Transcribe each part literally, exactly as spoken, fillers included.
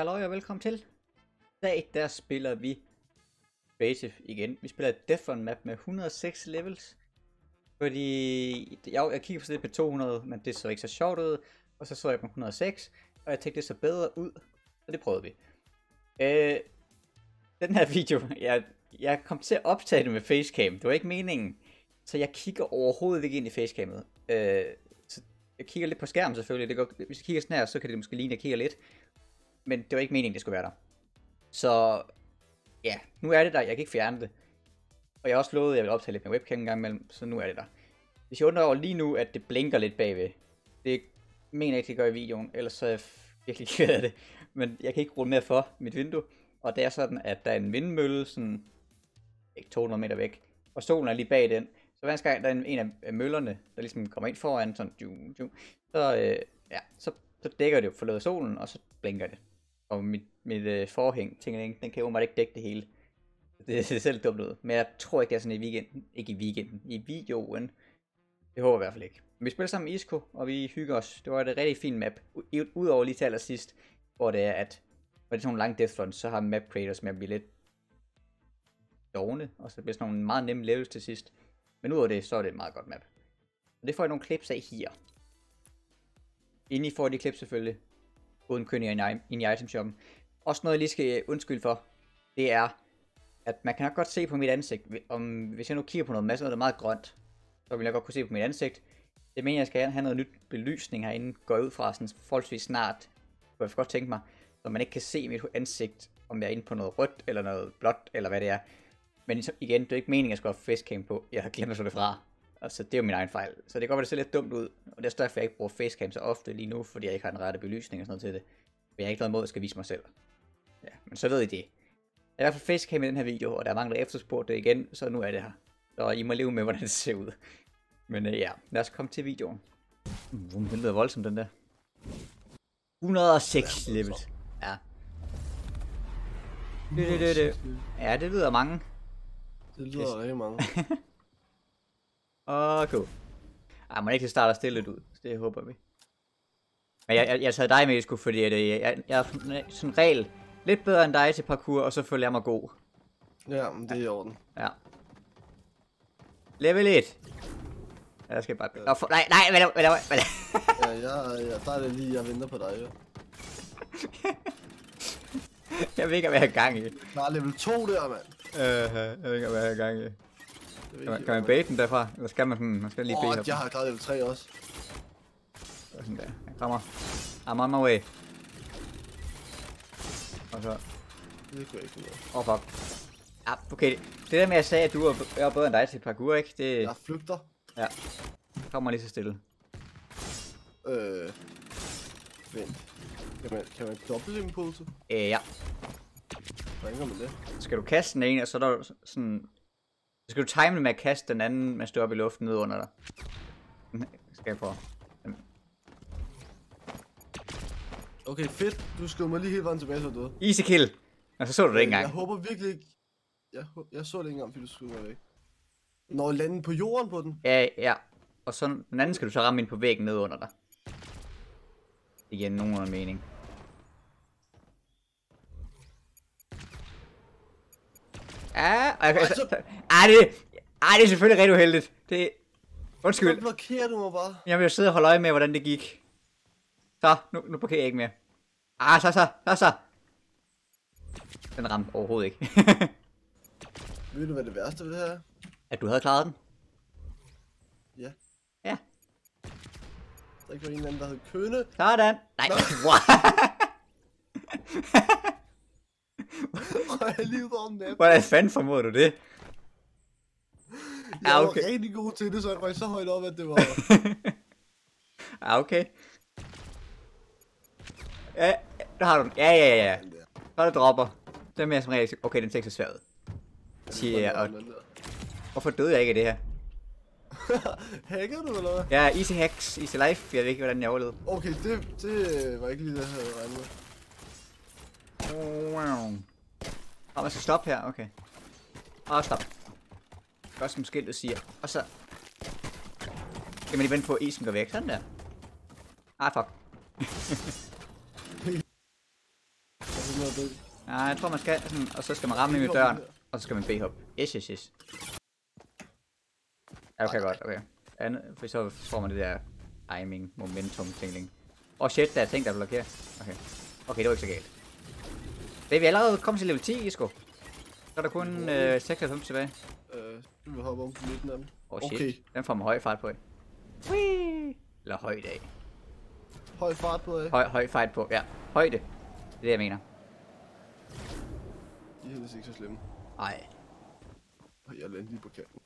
Halløj og velkommen til. I dag der spiller vi Creative igen. Vi spiller et Defron map med et hundrede og seks levels. Fordi jeg, jeg kiggede på det på to hundrede, men det så ikke så sjovt ud. Og så så jeg på et hundrede og seks, og jeg tænkte det så bedre ud. Så det prøvede vi. Øh, den her video, jeg, jeg kom til at optage det med facecam. Det var ikke meningen. Så jeg kigger overhovedet ikke ind i facecamet. Øh, så jeg kigger lidt på skærmen selvfølgelig. Det går, hvis jeg kigger sådan her, så kan det måske ligne, at jeg kigger lidt. Men det var ikke meningen, det skulle være der. Så ja, nu er det der. Jeg kan ikke fjerne det. Og jeg har også lovet, at jeg vil optage lidt med webcam en gang imellem, så nu er det der. Hvis jeg undrer over lige nu, at det blinker lidt bagved. Det mener jeg ikke, det gør i videoen, ellers så er jeg virkelig ked af det. Men jeg kan ikke rulle mere for mit vindue. Og det er sådan, at der er en vindmølle, sådan ikke to hundrede meter væk. Og solen er lige bag den. Så hver gang der er en, en af møllerne, der ligesom kommer ind foran, sådan, djum, djum, så, øh, ja, så, så dækker det jo forløbet solen, og så blinker det. Og mit, mit øh, forhæng, tænker jeg, den kan jo meget ikke dække det hele. Det ser selv dumt ud, men jeg tror ikke, det er sådan i weekenden. Ikke i weekenden, i videoen. Det håber jeg i hvert fald ikke. Men vi spiller sammen med Isco, og vi hygger os. Det var et rigtig fint map. Udover lige til allersidst, hvor det er, at når det er sådan nogle lange deathruns, så har map creators med at blive lidt dovne, og så bliver sådan nogle meget nemme levels til sidst. Men udover det, så er det et meget godt map. Og det får jeg nogle clips af her. Inden I får de clips selvfølgelig, uden kønninger ind i itemshoppen. Også noget, jeg lige skal undskylde for, det er, at man kan nok godt se på mit ansigt, om hvis jeg nu kigger på noget masse, noget der er meget grønt, så vil jeg godt kunne se på mit ansigt. Det mener jeg skal have noget nyt belysning herinde, går ud fra sådan forholdsvis snart, hvor jeg godt tænke mig, så man ikke kan se mit ansigt, om jeg er inde på noget rødt, eller noget blåt, eller hvad det er. Men igen, det er ikke meningen, at jeg skal have facecam på, jeg har glemt at slå det fra. Altså det er jo min egen fejl, så det går godt være, det ser lidt dumt ud, og det er derfor jeg ikke bruger facecam så ofte lige nu, fordi jeg ikke har den rette belysning og sådan noget til det. Men jeg har ikke noget imod, at jeg skal vise mig selv. Ja, men så ved I det. Jeg har i hvert fald facecam i den her video, og der er mange, der efterspurgt det igen, så nu er det her. Så I må leve med, hvordan det ser ud. Men øh, ja, lad os komme til videoen. Hvor den lyder voldsomt, den der. et hundrede og seks level. Ja. Det, det, det, det. Ja, det lyder mange. Det lyder rigtig mange. Åh, okay. Ej, man ikke kan starte stille lidt ud. Det håber vi. Men jeg, jeg, jeg tager dig med, Isco, fordi jeg, jeg, jeg er sådan regel lidt bedre end dig til parkour, og så følger jeg mig god. Ja, men det er i orden. Ja. Level et. Ja, jeg skal bare... Ja. Nå, for... Nej, nej, vent, vent, vent, vent. Ja, jeg, jeg starter lige, jeg venter på dig, jo. Jeg ved ikke, hvad jeg har gang i. Der er level to der, mand. Øh, jeg ved ikke, hvad jeg har gang i. Kan man, kan man bait den derfra? Eller skal man, man skal lige bait oh, den? Åh, jeg har klaret level tre også. Sådan der. Jeg kommer. I'm on my way. Og så... Det kunne jeg ikke lide. Åh, oh, fuck. Ja, okay. Det der med, at jeg sagde, at du er bedre end dig til parkour, ikke? Det... Jeg flygter. Ja. Kommer lige så stille. Øh... Vent. Kan man, kan man dobbelt impulse? Øh, ja. Hvordan gør man det? Skal du kaste den ene, og så er der sådan... Så skal du time det med at kaste den anden, mens du er oppe i luften ned under dig. Skal jeg prøve. Okay, fedt. Du skød mig lige hele vejen tilbage, så du døde. Easy kill. Og så så du det øh, ikke engang. Jeg håber virkelig ikke... Jeg, jeg så det ikke engang, fordi du skød mig væk. Når landen på jorden på den? Ja, ja. Og så den anden skal du så ramme ind på væggen ned under dig. Det giver nogenlunde mening. Ja, og jeg kan... Altså... Ej, det, ej, det er selvfølgelig rigtig uheldigt. Det... Undskyld. Så blokerer du mig bare. Jeg vil sidde og holde øje med, hvordan det gik. Så, nu, nu blokerer jeg ikke mere. Ah, så, så, så, så. Den ramte overhovedet ikke. Ved du, hvad det værste ved det her? At du havde klaret den? Ja. Ja. Der ikke var en eller anden, der hed Køne. Sådan. Nej. Hvordan fanden formoder du det? Jeg ah, okay. var rigtig god til det, så jeg var så højt op, at det var... ah, okay. Ja, der har du den. Ja, ja, ja. Så det dropper. Den mere som regel... Okay, den ser ikke så svær ud. Ja, og... Hvorfor døde jeg ikke af det her? Hacker du, eller hvad? Ja, easy hacks, easy life. Jeg ved ikke, hvordan jeg overlevede. Okay, det, det var ikke lige det, jeg havde regnet med. Wow. Og man skal stoppe her, okay. Og stop. Gør som skiltet siger. Og så... Skal man lige vente på, at isen går væk. Sådan der. Ah, fuck. Nej, jeg tror man skal sådan, og så skal man ramme ind i døren, og så skal man B-hop. Yes, yes, yes. Ja, okay, godt, okay. For så får man det der aiming, momentum, tingling. Åh oh, shit, der er ting, der blokerer. Okay, okay, det var ikke så galt. Det er vi allerede kommet til level ti, Isko. Så er der kun øh, seksoghalvfems tilbage. Øh, du vil hoppe om på midten af dem. Åh shit, okay. Den får man høj fart på. Whee! Eller højde af. Høj fart på, af. Høj, høj fart på, ja. Højde. Det er det, jeg mener. De er heldigvis ikke så slemme. Ej. Og jeg landte lige på kanten.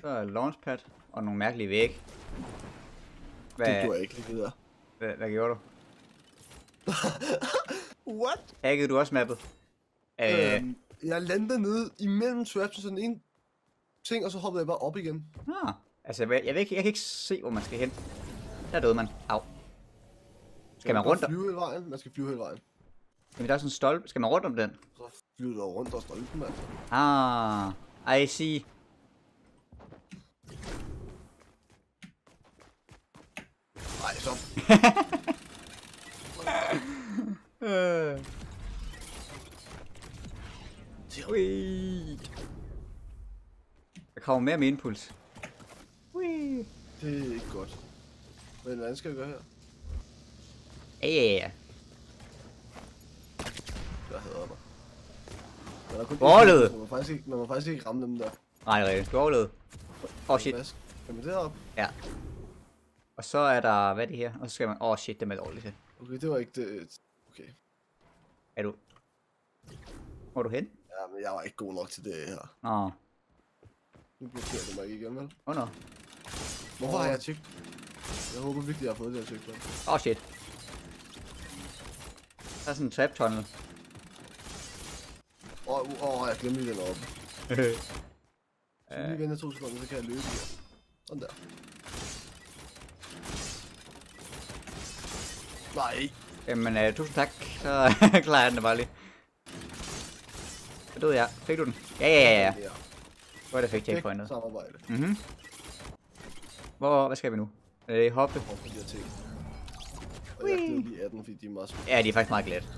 Så er launchpad og nogle mærkelige vægge. Hvad... Det gjorde jeg ikke lige videre. Hvad, hvad gjorde du? What? Hackede du også mappet? Øhm, øh... Jeg landede nede imellem traps og sådan en ting, og så hoppede jeg bare op igen. Ah, altså jeg, jeg, ved ikke, jeg kan ikke se, hvor man skal hen. Der døde man. Au. Skal man, man rundt om... Flyve hele vejen? Man skal flyve hele vejen. Jamen der er sådan en stolpe. Skal man rundt om den? Så flyver du rundt og stolpen altså. Ah, I see. Ej, så... Sweet. Jeg kommer mere med impuls. Wee. Det er ikke godt. Men hvad skal vi gøre her? Ja, ja, ja. Jeg hader mig. Man har kun overlede. Man må faktisk ikke, man må faktisk ikke ramme dem der. Nej, rigtigt. Du overlede. Åh, shit. Kan man det op? Ja. Og så er der, hvad er det her? Og så skal man, åh, oh, shit, det er dårligt til. Okay, det var ikke det. Okay. Er du? Hvor er du hen? Ja, men jeg var ikke god nok til det her. Nå. Nu blokerer du mig ikke igen, vel? Åh, nå. Hvorfor har jeg tjekket? Jeg håber virkelig, jeg har fået det her tjekket. Åh, oh, shit. Der er sådan en trap tunnel. Åh, oh, uh, oh, jeg glemte lige den oppe. Så lige venter to sekunder, så kan jeg løbe her. Sådan der. Nej. Jamen, øh, tusind tak. Så klarer jeg den bare lige. Så døde jeg. Fik du den? Ja, ja, ja, ja. Hvor er det, jeg fik checkpointet? Samarbejde. Mhm. Hvor, hvad skal vi nu? Øh, hoppe. Hoppe de her ting. Og jeg glæder lige atten, fordi de er meget smalle. Ja, de er faktisk meget glatte.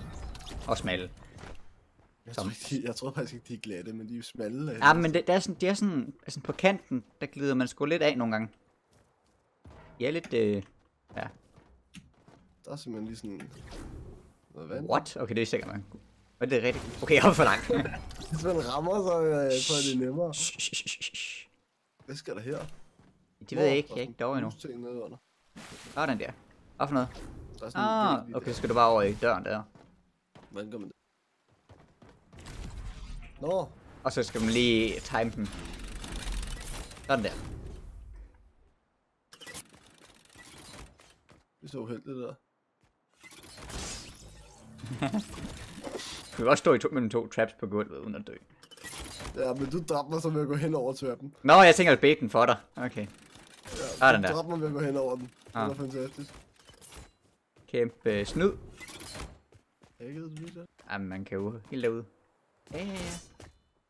Og smalle. Jeg tror, de, jeg tror faktisk ikke, de er glatte, men de er smalle. Ja, ah, men det, der er sådan, de er sådan, sådan på kanten, der glider man sgu lidt af nogle gange. Ja, lidt, øh, ja. Der er simpelthen lige sådan noget vand. What? Okay, det er sikkert nok. Men det er rigtigt. Okay, jeg hopper for langt. Hvis man rammer, så øh, tror jeg, det er nemmere. Hvad skal der her? Det ved jeg ikke. Jeg er ikke derovre endnu. Åh, den der. Hvad for noget? Der er sådan ah, en okay, så skal du bare over i døren der. Hvordan gør man det? Nå. Og så skal man lige time den. Sådan der. Det er så uheldigt der. Kan vi også stå i to, mellem to traps på gulvet uden at dø? Ja, men du dræbte mig så ved at gå hen over trappen. Nå, jeg tænker at bede den for dig. Okay. Ja, du den der. Dræbte mig ved at gå hen over den. Det ah. var fantastisk. Kæmpe snyd. Jeg gider du lige der. Jamen, man kan jo helt derude. Ja, ja, ja. Jeg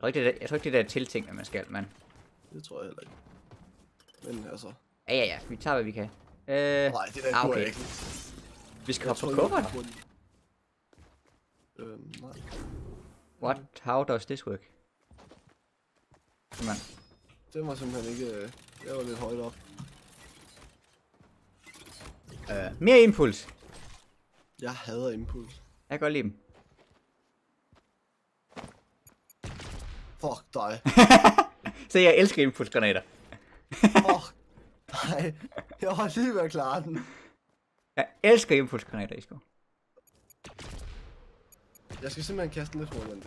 tror ikke, det er, det er tiltænkt, at man skal, mand. Det tror jeg heller ikke. Men altså. Ja, ja, ja. Vi tager, hvad vi kan. Øh... Nej, det der ah, okay. ikke. Vi skal hoppe på kuffert. Øhm, nej. What? How does this work? Man. Det var simpelthen ikke... Jeg var lidt højt op. Øh, mere impuls! Jeg hader impuls. Jeg kan godt lide dem. Fuck dig. Se, jeg elsker impulsgranater. Fuck dig. Jeg var lige ved at klare den. Jeg elsker impulsgranater, Isko. Jeg skal simpelthen kaste den lidt foran den.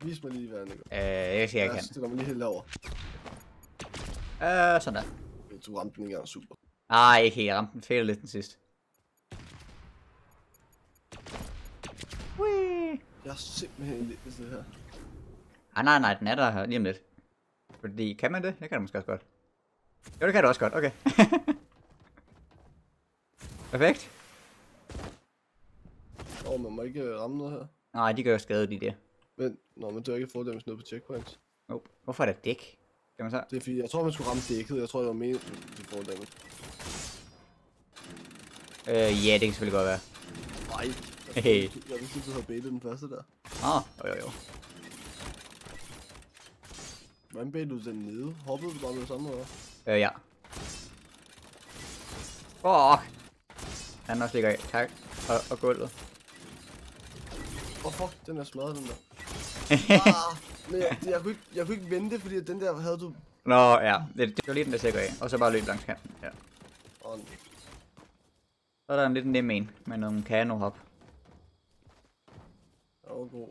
Vis mig lige, hvad den gør. Øh, jeg kan sige, jeg kan. Jeg stiller mig lige helt over. Øh, sådan der. Du ramte den ikke engang super. Ej, ikke helt. Jeg ramte den fejl lidt den sidste. Wee. Jeg er simpelthen lidt ved det her. Ah, nej, nej, den er der lige om lidt. Fordi, kan man det? Jeg kan det måske også godt. Jo, det kan du også godt. Okay. Perfekt. Åh, oh, man må ikke ramme noget her. Nej, de gør jo skade, de der. Men, nå, men du har ikke fået dem sådan noget på checkpoints. Nope. Hvorfor er der dæk? Kan man så? Det er fordi, jeg tror man skulle ramme dækket, jeg tror det var meningen, at du får dem. Øh, ja, yeah, det kan selvfølgelig godt være. Nej. Jeg hey. ville synes, du havde baitet den første der. Ah, jo jo jo. Hvordan baitede du den nede? Hoppede du bare med samme måde? Øh, ja. Fuck! Han også ligger af. Tak. Og, og gulvet. Åh oh, fuck, den er smadret, den der. Ah, men jeg, jeg, kunne ikke, jeg kunne ikke vente, fordi den der havde du... Nå ja, det, det var lige den der sikker af. Og så bare løb langs kanten. Ja. Oh, nej. Så er der en lidt nem en med nogle kanohop. Den var god.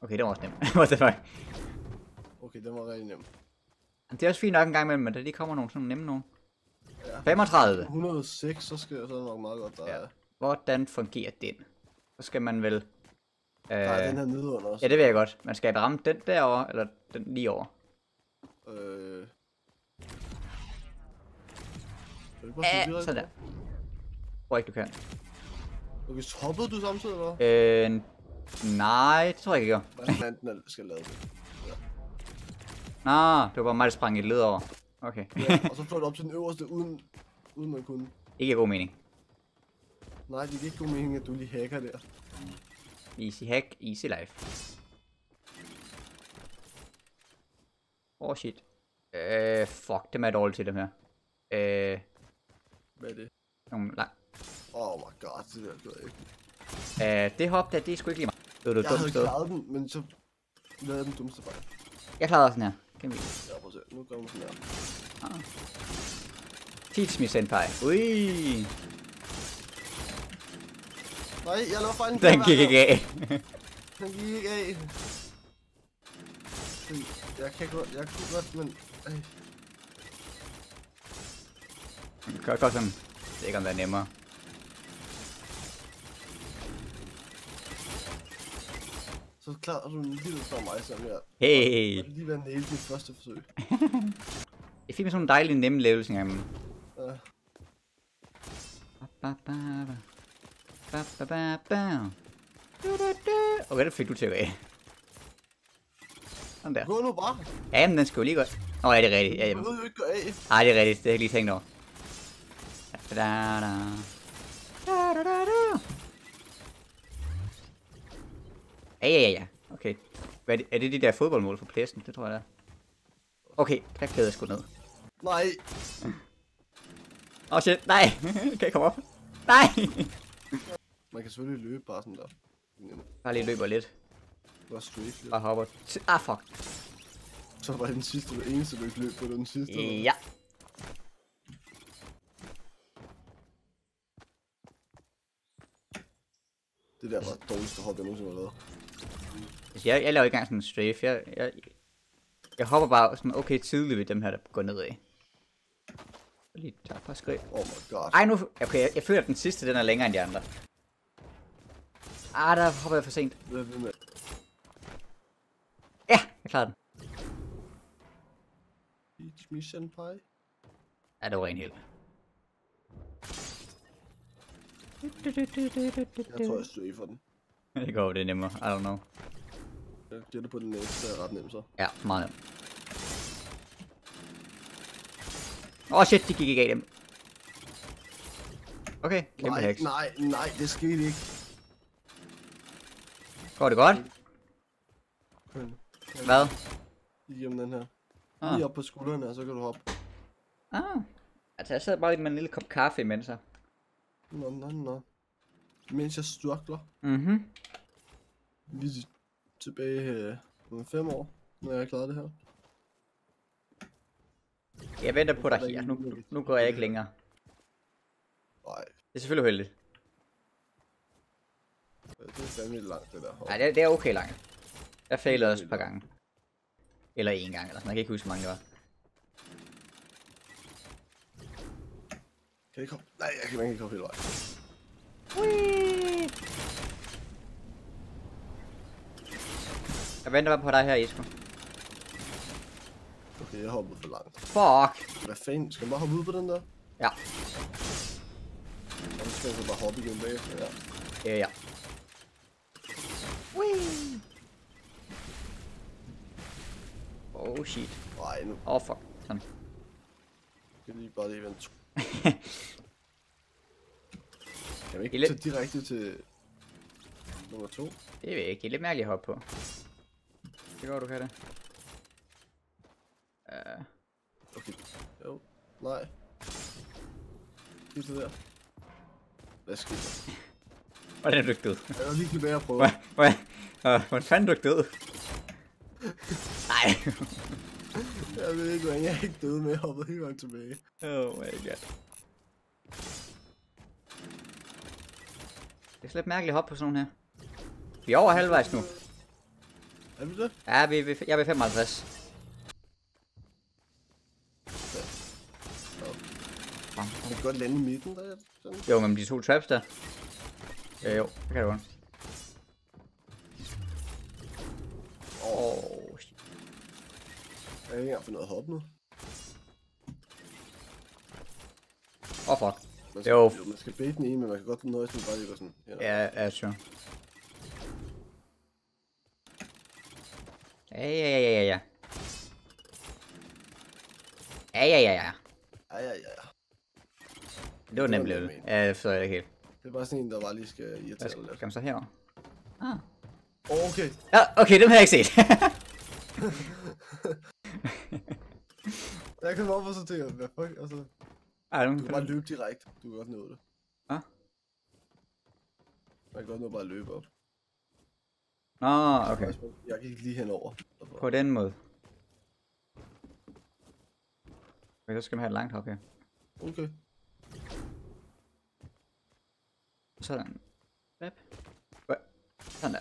Okay, det var også nem. What the fuck? Okay, den var rigtig nem. Det er også fint nok en gang imellem, men der lige kommer nogle sådan nemme nogen. Ja. femogtredive. et hundrede og seks, så skal jeg så nok meget godt dreje. Ja. Hvordan fungerer den? Så skal man vel... Øh... Nej, den her nedenunder også. Ja, det ved jeg godt. Man skal ramme den derovre, eller den lige over. Øh... Ja, sådan der. Jeg tror ikke, du kan. Okay, så hoppede du samtidig, eller hvad? Øh... Nej, det tror jeg ikke, jeg gjorde. Hvordan den skal lave det? Ja. Nå, det var bare mig, der sprang et led over. Okay. Ja, og så fløj du op til den øverste, uden, uden man kunne. Ikke god mening. Nej, det er ikke god mening, at du lige hacker der. Easy hack, easy life. Oh shit. Øh, uh, fuck, det er dårligt til dem her. Øh... Uh, Hvad er det? Nogle lang... Oh my god, det der gør jeg ikke. Øh, det hop der, det er sgu ikke lige meget. Det var det dummeste. Jeg havde klaret den, men så lavede den dummeste fejl. Jeg klarede også den her. Kan vi... Ja, prøv at se. Nu gør vi sådan her. Ah. Teach me, senpai. Ui. Nej, jeg lavede fejl. Den gik ikke af. Den gik ikke af. Jeg kan godt, jeg kunne godt, men... Ej. Kør godt sådan. Det er ikke om det er nemmere. Så klarer du lige lidt for mig, som jeg... Hey! Jeg vil lige være nælet i mit første forsøg. Jeg fik mig sådan en dejlig nemme levels engang. Ja. Okay, det fik du til at være. Sådan der. Gå nu bare! Ja, men den skal jo lige gå... Nå, ja, det er rigtigt. Ja, jeg ved jo ikke gå af. Nej, det er rigtigt. Det har jeg lige tænkt over. Da da da. Da da da da. Ja ja ja ja. Okay. Hvad er det, er det de der fodboldmål for pladsen? Det tror jeg det er. Okay, der kæder jeg sgu ned. Nej. Åh oh, shit, nej. Kan jeg komme op? Nej. Man kan selvfølgelig løbe bare sådan der. Bare lige løber lidt. Bare straight lidt. Bare hopper. Ah fuck. Så var det den sidste, den eneste du løb på, det var den sidste. Ja. Det der var dårligste hop, jeg nogensinde har lavet. Altså, jeg, jeg laver ikke engang sådan en strafe. Jeg, jeg, jeg hopper bare sådan okay tidligt ved dem her, der går nedad. Lige tager et par skridt. Oh my god. Ej, nu... Okay, jeg, jeg føler, at den sidste, den er længere end de andre. Ah, der hopper jeg for sent. Ja, jeg klarede den. Teach me, senpai. Ja, det var ren held. Jeg tror, jeg strafer for den. Det går, det er nemmere. I don't know. Jeg gætter på den næste, der er ret nem så. Ja, meget nemt. Åh oh, shit, de gik ikke af dem. Okay, kæmpe heks. Nej, nej, nej, det skete ikke. Går det godt? Hvad? Igennem den her. Ah. Lige op på skuldrene, og så kan du hoppe. Ah. Altså, jeg sad bare lige med en lille kop kaffe imens her. Nå, nå, nå. Mens jeg struggler. Mhm. Vi er tilbage om øh, fem år, når jeg er klar det her. Jeg venter på dig her. Nu, nu, nu går jeg ikke længere. Nej. Det er selvfølgelig heldigt. Det er fandme langt det der. Nej, det, det er okay langt. Jeg failede også et par gange. Eller en gang eller sådan. Jeg kan ikke huske, hvor mange det var. Kan jeg komme? Nej, jeg kan ikke komme hele vejen. Wee! Jeg venter bare på dig her, Esko. Okay, jeg hoppede for langt. Fuck! Hvad fanden? Skal man bare hoppe ud på den der? Ja. Og så skal jeg så bare hoppe igen bagefter, ja. Ja, ja. Wee! Oh shit. Nej, nu. Åh, oh, fuck. Sådan. Jeg kan lige bare lige vente. Kan vi ikke lidt... tage direkte til nummer to? Det ved jeg ikke. Det er lidt mærkeligt at hoppe på. Det går, du kan det. Uh... Okay. Jo. Nej. Skifte der. Hvad sker der? Hvordan er du ikke død? Jeg var lige tilbage at prøve. Hvordan fanden er du ikke død? Nej. Jeg ved ikke, hvordan jeg er ikke død med at hoppe helt langt tilbage. Oh my god. Det er slet mærkeligt at hoppe på sådan nogle her. Vi er over halvvejs nu. Er vi det? Ja, vi, vi, jeg er ved femoghalvtreds. Kan det godt lande i midten der? Sådan? Jo, men de to traps der. Ja, jo, det kan det godt. Åh, shit. Jeg er ikke engang for noget at hoppe nu. Åh, oh, fuck. Man skal, jo. Man skal bede den i, men man kan godt nøjes med bare lige sådan. Ja, ja, sure. Ja, ja, ja, ja, ja. Ja, ja, ja, ja. Ja, ja, ja. Det var nemt blevet. Ja, det forstår jeg ikke helt. Det er bare sådan en, der bare lige skal irritere lidt. Skal man så herover? Ah. Oh, okay. Ja, ah, okay, dem har jeg ikke set. Jeg kan op og sortere, hvad fuck, altså. Ej, du kan bare løbe direkte, du kan godt nå det. Hvad? Ah? Man kan godt nå bare at løbe op. Nå, ah, okay. Jeg gik lige henover. På den måde. Okay, så skal man have et langt hop her. Okay. Sådan. Hvad? Sådan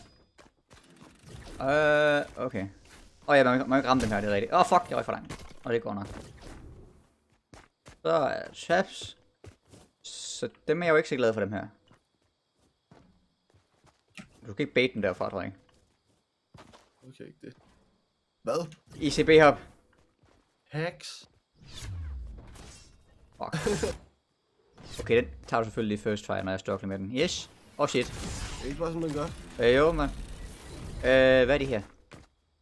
der. Øh, uh, okay. Åh oh, ja, man må ikke ramme den her, det er rigtigt. Åh oh, fuck, jeg røg for langt. Og oh, det går nok. Så er traps. Så dem er jeg jo ikke så glad for, dem her. Du kan ikke bait den derfra, tror jeg ikke. Okay, ikke det. Hvad? I C B-hop. Hacks. Fuck. Okay, den tager du selvfølgelig lige first try, når jeg stokler med den. Yes! Åh oh, shit. Det er ikke bare sådan, man gør. Øh, jo, mand. Øh, hvad er de her?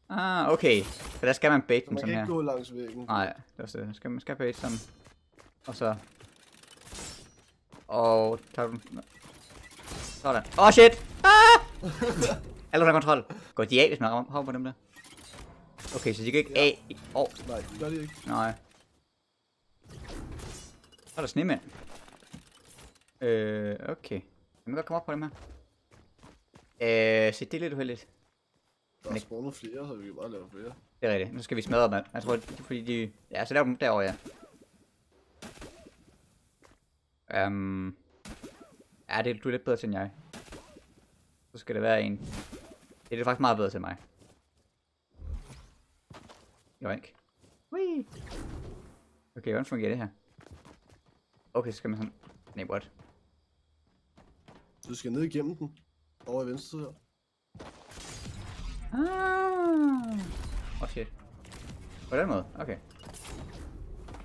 Ah, okay. For der skal man bait så dem sådan her. Man kan ikke gå langs væggen. Nej, det er så det. Skal man skal bait sammen. Og så... Og... Tager du den... Sådan. Åh oh, shit! Ah! Alle under kontrol. Går de af, hvis man hopper på dem der? Okay, så de kan ikke ja. af i... Åh. Oh. Nej, det gør de ikke. Nej. Så er der snemænd. Øh, okay. Kan man godt komme op på dem her? Øh, se, det er lidt uheldigt. Der er spawnet flere, så vi kan bare lave flere. Det er rigtigt. Nu skal vi smadre dem. Jeg tror, det er fordi de... Ja, så laver dem derovre, ja. Øhm... Um... Ja, det, du er lidt bedre til end jeg. Så skal det være en... Det er faktisk meget bedre til mig. Jo, ikke. Whee! Okay, hvordan fungerer det her? Okay, så skal man sådan... Nej, what? Du skal ned igennem den. Over i venstre side. Ah. Oh shit. På den måde? Okay.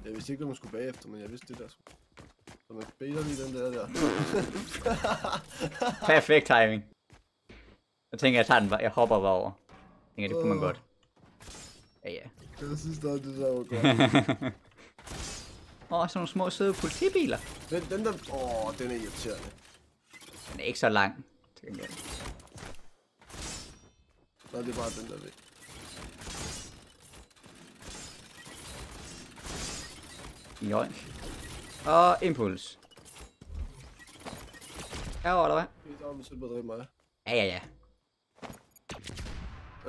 Jeg vidste ikke, hvad man skulle bagefter, men jeg vidste det der. Så man baiter lige den der der. Perfekt timing. Jeg tænker, jeg tager den bare. Jeg hopper bare over. Jeg tænker, det kunne man godt. Ja, ja. Jeg synes da, det der var godt. Åh, oh, sådan nogle små søde politibiler. Den, den der... Åh, oh, den er irriterende. Den er ikke så lang. Til gengæld. Nej, det er bare den der ved. Jo. Og impuls. Herovre, eller hvad? Det er om, at bedre mig. Ja, ja, ja.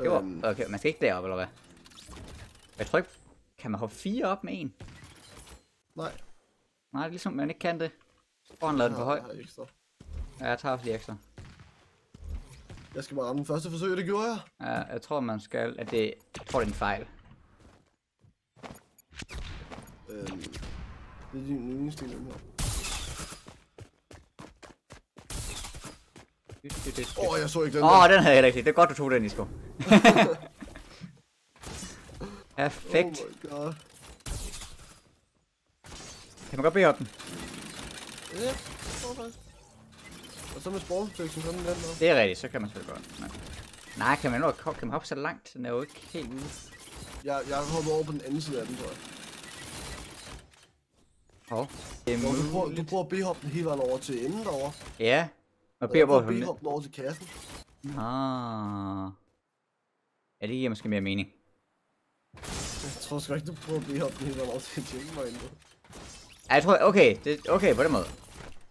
Jo, um... okay, man skal ikke derop, eller hvad? Jeg tror ikke... Kan man hoppe fire op med en? Nej. Nej, det er ligesom, man ikke kan det. Foran lader den for høj. Ja, jeg tager også lige ekstra. Jeg skal bare ramme den første forsøg, det gjorde jeg. Ja, jeg tror, man skal, at det... Jeg tror, det er en fejl. Øhm... Det er din eneste del her. Åh, oh, jeg så ikke den. Åh, oh, den havde jeg ikke. Det er godt, du tog den, Isko. Perfekt. Oh my god. Kan man godt bede op den? Ja, det tror jeg faktisk. Og så med spawnprotection, sådan den der. Det er rigtigt, så kan man selvfølgelig godt. Nej, Nej kan man jo kan man hoppe så langt? Den er jo ikke helt ude. Jeg, jeg hopper over på den anden side af den, tror jeg. Hov. Du bruger, du bruger B-hoppen hele vejen over til enden derovre. Ja. Og B-hoppen over til kassen. Ah. Ja, det giver måske mere mening. Jeg tror sgu ikke, du prøver at blive op lige over til checkpoint. Ej, jeg tror, okay, det, okay, på den måde.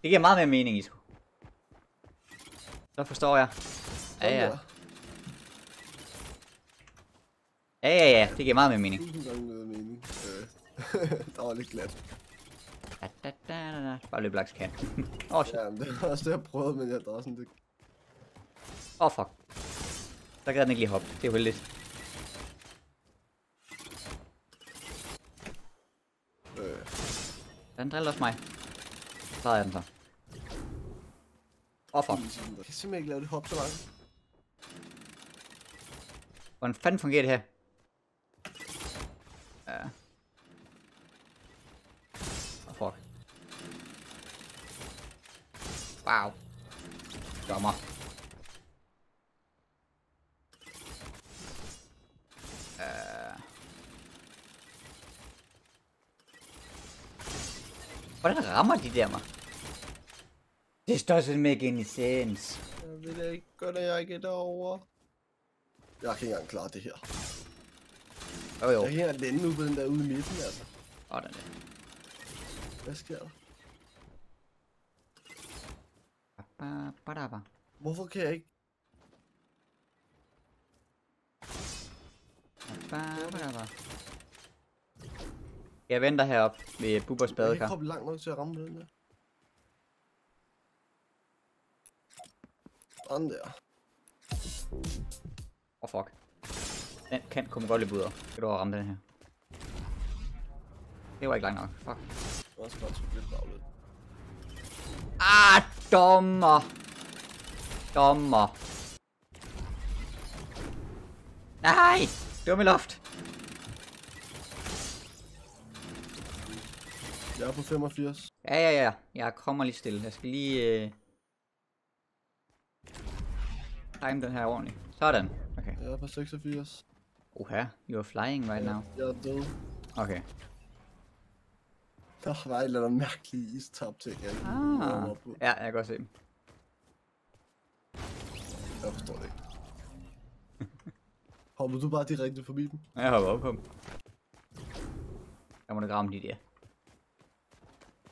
Det giver meget mere mening, Isko. Så forstår jeg. Ja, ja. Ja, ja, ja, det giver meget mere mening. Der var lidt glat. Bare løb langs kan. Åh, shit. Ja, men det var også det, jeg prøvede, men jeg dræbte sådan det. Åh, oh, fuck. Der gad den ikke lige hoppe, det er jo heldigt. Den driller også mig. Så klarede jeg den så. Åh, fuck. Jeg kan simpelthen ikke lave det hop så langt. Hvordan fanden fungerer det her? Ja. Åh, fuck. Wow. Dommer. Hvordan rammer de der mig? Det står sådan med igen i sens. Jeg vil da ikke gøre det, jeg ikke er derovre. Jeg kan ikke engang klare det her. Jo jo. Jeg kan ikke lande ud på den der ude i midten, altså. Åh, den der. Hvad sker der? Hvorfor kan jeg ikke? Jeg venter herop ved Bubbers badekar. Jeg kan komme langt nok til at ramme den der. Sådan der. Åh, fuck. Den kan komme godt lidt ud af. Kan du ramme den her? Det var ikke langt nok. Fuck. Det var også godt sgu lidt baglet. Ah, dommer. Dommer. Nej, dumme loft. Jeg er på femogfirs. Ja, ja, ja. Jeg kommer lige stille. Jeg skal lige... Øh... time den her ordentligt. Sådan. Okay. Jeg er på seksogfirs. Oha. You're flying right ja, now. Jeg er død. Okay. Der var et eller andet mærkeligt istap-ting. Ah. Ja, jeg kan godt se dem. Jeg forstår det ikke. Hopper du bare direkte forbi dem? Ja, jeg hopper op på dem. Jeg må da ramme de der.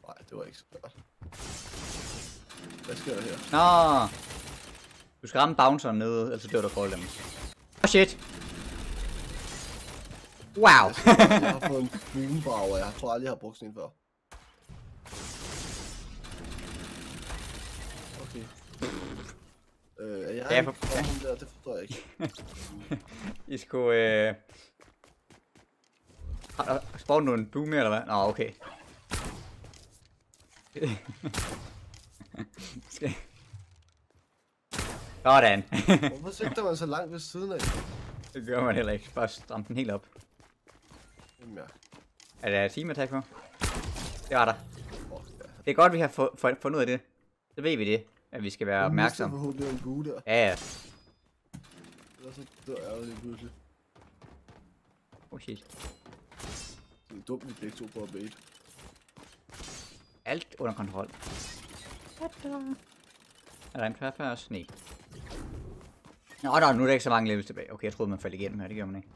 Nej, det var ikke så godt. Hvad sker der her? Nåååååh. Du skal ramme bounceren nede, ellers dør du for dem. Oh shit. Wow. Jeg har fået en boombar, og jeg tror aldrig, jeg har brugt sådan en før. Okay. Øh, er jeg, jeg ikke for... der? Det forstår jeg ikke. I skulle øh... Spawn du en boom eller hvad? Nå, okay. Sådan. Hvorfor sigter man så langt ved siden af? Det gør man heller ikke. Bare stram den helt op. Jamen ja. Er der team attack på? Det var der. Oh, ja. Det er godt vi har fundet ud af det. Så ved vi det. At vi skal være opmærksomme. Jeg mister forhåbentlig en bue der. Ja ja. Ellers så dør jeg jo lige pludselig. Oh shit. Det er dumt vi begge to på at bait. Alt under kontrol. Er der en trap her også? Nej. Nå, nå, nu er der ikke så mange levels tilbage. Okay, jeg troede man faldt igennem her, det gør man ikke.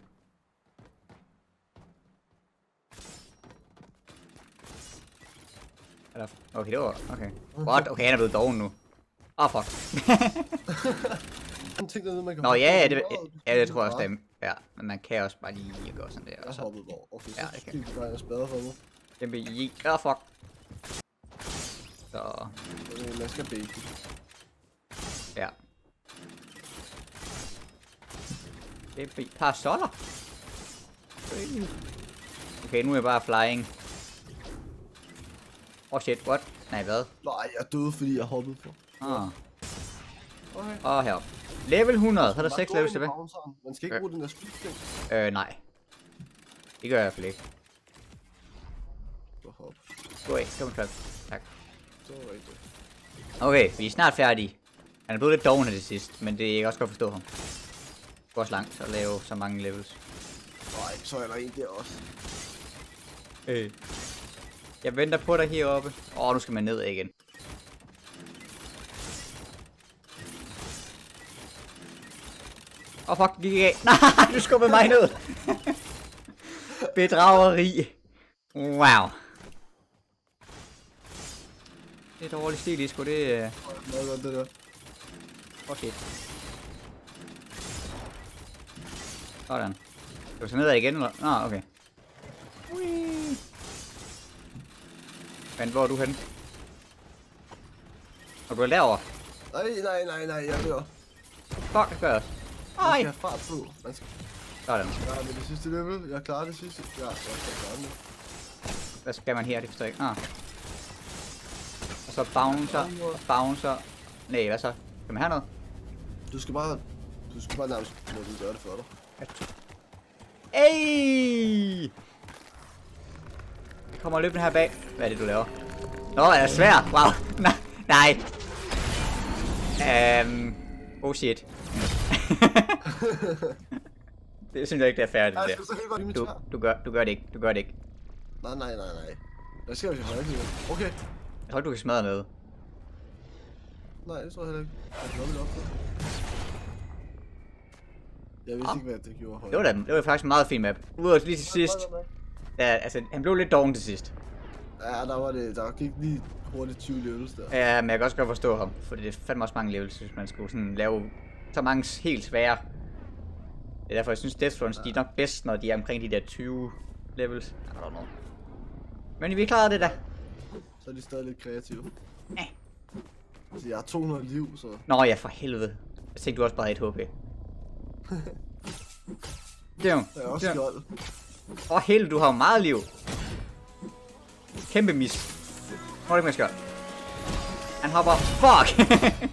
Er der... Okay, det var... Okay. What? Okay, han er blevet doven nu. Åh, oh, fuck. Nå ja, ja, det, ja, det tror jeg også, det er... Ja, men man kan også bare lige gøre sådan der. Jeg har hoppet over. Okay, så skal vi bare spadre for mig. Den vil I... Åh, fuck. Så... Lad os gøre baby. Ja. Baby. Parasoller? Okay, nu er jeg bare flying. Oh shit, what? Nej, hvad? Nej, jeg døde, fordi jeg hoppede på. Ah. Okay. Og heroppe. Level hundrede, så er der seks levels tilbage. Man skal ikke bruge den der speedgang. Øh, nej. Det gør jeg i hvert fald ikke. Gå af, kom og trap. Tak. Okay, vi er snart færdige. Han er blevet lidt doven af det sidste, men det jeg kan også godt forstå ham. Det går også langt at lave så mange levels. Nej, så er der en der også. Øh. Jeg venter på dig heroppe. Åh, oh, nu skal man ned igen. Åh, oh, fuck, gik af. Nej, du skubbede mig ned. Bedrageri. Wow. Det er dårlig stil, Isko. Det er... Okay. Sådan. Skal vi så nedad igen, eller? Nå, okay. Fandt, hvor er du henne? Og du er derovre? Nej, nej, nej, nej, jeg dør. Fuck, det gør jeg. Man skal have fart på. Man skal... Sådan. Jeg er med det sidste level. Jeg klarer det sidste. Ja, jeg skal klare det. Hvad skal man her? Det forstår jeg ikke. Ah. Og så bouncer, bouncer. Nej, hvad så? Skal man have noget? Du skal bare... Du skal bare nærmest, når du gør det for dig. Ej! Kommer løbende her bag. Hvad er det, du laver? Nå, er det svært? Wow. Nej. Nej. Øhm... Oh shit. Det synes jeg ikke, det er færdigt. Nej, det du, du, gør, du gør det ikke. Du gør det ikke. Nej, nej, nej, nej. Hvad skal jeg jo holde det? Okay. Jeg tror ikke, du kan smadre noget. Nej, det tror jeg heller ikke. Jeg vil op det. Jeg vidste oh. ikke, hvad det gjorde. Holde. Det var da, det var faktisk en meget fin map. Udover lige til sidst. Ja, altså, han blev lidt doven til sidst. Ja, der var det, der gik lige hurtigt tyve levels der. Ja, men jeg kan også godt forstå ham, for det er fandme også mange levels, hvis man skulle sådan lave så mange helt svære. Det er derfor, jeg synes, Deathruns, ja. De er nok bedst, når de er omkring de der tyve levels. I don't know. Men vi klarede det da. Så er de stadig lidt kreative. Ja. Altså, jeg har to hundrede liv, så... Nå ja, for helvede. Jeg tænkte, du også bare havde et H P. Det er også skjold. Åh oh, helvede, du har jo meget liv. Kæmpe mis. Hvor er det, man skal? Han hopper. Fuck!